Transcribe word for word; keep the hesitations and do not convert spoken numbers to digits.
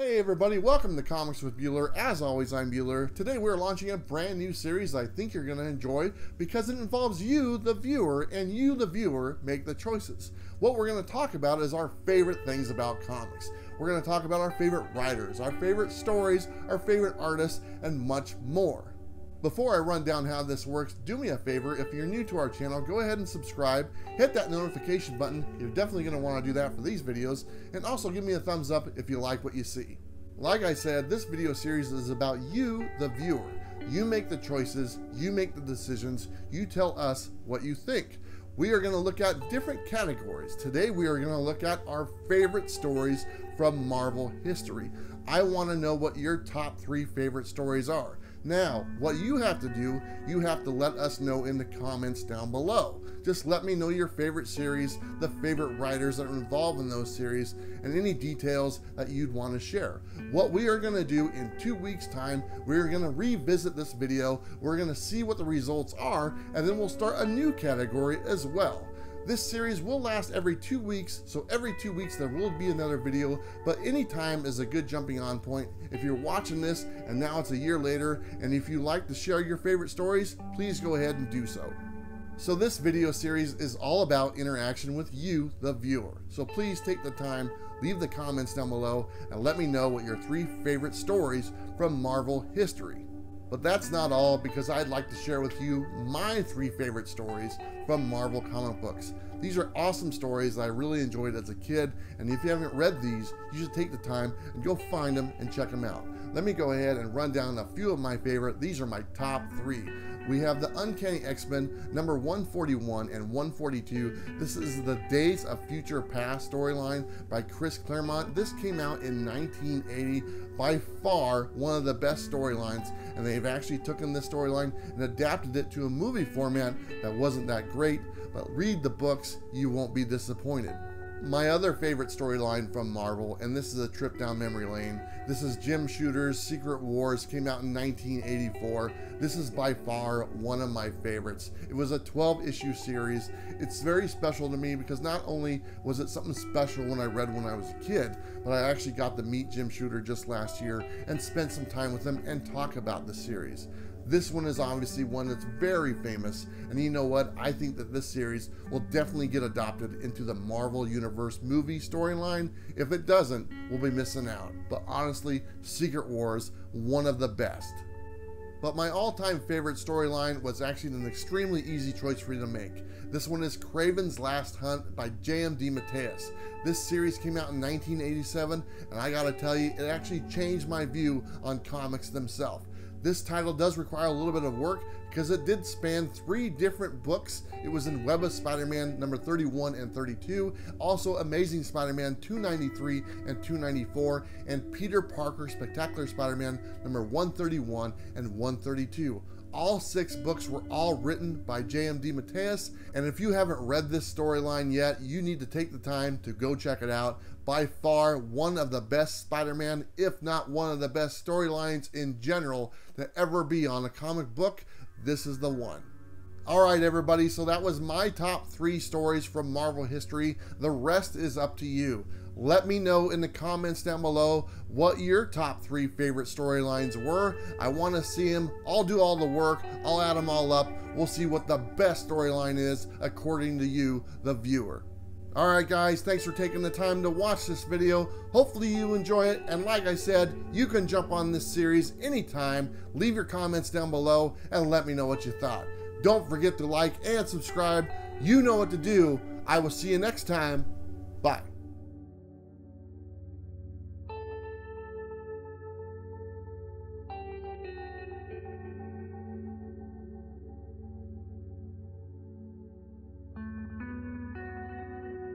Hey everybody, welcome to Comics with Bueller. As always, I'm Bueller. Today we're launching a brand new series I think you're going to enjoy because it involves you, the viewer, and you, the viewer, make the choices. What we're going to talk about is our favorite things about comics. We're going to talk about our favorite writers, our favorite stories, our favorite artists, and much more. Before I run down how this works, do me a favor, if you're new to our channel, go ahead and subscribe, hit that notification button, you're definitely going to want to do that for these videos, and also give me a thumbs up if you like what you see. Like I said, this video series is about you, the viewer. You make the choices, you make the decisions, you tell us what you think. We are going to look at different categories. Today we are going to look at our favorite stories from Marvel history. I want to know what your top three favorite stories are. Now, what you have to do, you have to let us know in the comments down below. Just let me know your favorite series, the favorite writers that are involved in those series, and any details that you'd want to share. What we are going to do in two weeks' time, we're going to revisit this video, we're going to see what the results are, and then we'll start a new category as well. This series will last every two weeks, so every two weeks there will be another video, but any time is a good jumping on point. If you're watching this and now it's a year later, and if you like to share your favorite stories, please go ahead and do so. So this video series is all about interaction with you, the viewer. So please take the time, leave the comments down below, and let me know what your three favorite stories from Marvel history. But that's not all, because I'd like to share with you my three favorite stories from Marvel comic books. These are awesome stories that I really enjoyed as a kid, and if you haven't read these, you should take the time and go find them and check them out. Let me go ahead and run down a few of my favorite. These are my top three. We have the Uncanny X-Men, number one forty-one and one forty-two. This is the Days of Future Past storyline by Chris Claremont. This came out in nineteen eighty. By far, one of the best storylines, and they've actually taken this storyline and adapted it to a movie format that wasn't that great, but read the books, you won't be disappointed. My other favorite storyline from Marvel, and this is a trip down memory lane, this is Jim Shooter's Secret Wars, came out in nineteen eighty-four. This is by far one of my favorites. It was a twelve issue series. It's very special to me because not only was it something special when I read when I was a kid, but I actually got to meet Jim Shooter just last year and spent some time with him and talk about the series. This one is obviously one that's very famous, and you know what? I think that this series will definitely get adopted into the Marvel Universe movie storyline. If it doesn't, we'll be missing out. But honestly, Secret Wars, one of the best. But my all-time favorite storyline was actually an extremely easy choice for you to make. This one is Kraven's Last Hunt by J M DeMatteis. This series came out in nineteen eighty-seven, and I gotta tell you, it actually changed my view on comics themselves. This title does require a little bit of work because it did span three different books. It was in Web of Spider-Man number thirty-one and thirty-two, also Amazing Spider-Man two ninety-three and two ninety-four, and Peter Parker Spectacular Spider-Man number one thirty-one and one thirty-two. All six books were all written by J M DeMatteis, and if you haven't read this storyline yet, you need to take the time to go check it out. By far, one of the best Spider-Man, if not one of the best storylines in general to ever be on a comic book. This is the one. All right, everybody, so that was my top three stories from Marvel history. The rest is up to you. Let me know in the comments down below what your top three favorite storylines were. I want to see them. I'll do all the work. I'll add them all up. We'll see what the best storyline is according to you, the viewer. All right, guys, thanks for taking the time to watch this video. Hopefully you enjoy it, and like I said, you can jump on this series anytime. Leave your comments down below and let me know what you thought. Don't forget to like and subscribe. You know what to do. I will see you next time. Bye.